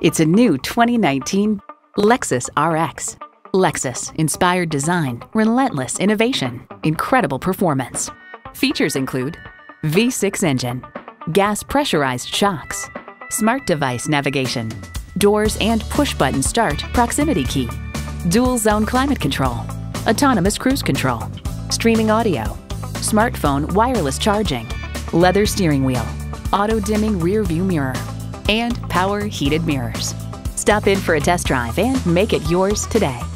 It's a new 2019 Lexus RX. Lexus-inspired design, relentless innovation, incredible performance. Features include V6 engine, gas pressurized shocks, smart device navigation, doors and push-button start proximity key, dual zone climate control, autonomous cruise control, streaming audio, smartphone wireless charging, leather steering wheel, auto-dimming rear-view mirror, and power heated mirrors. Stop in for a test drive and make it yours today.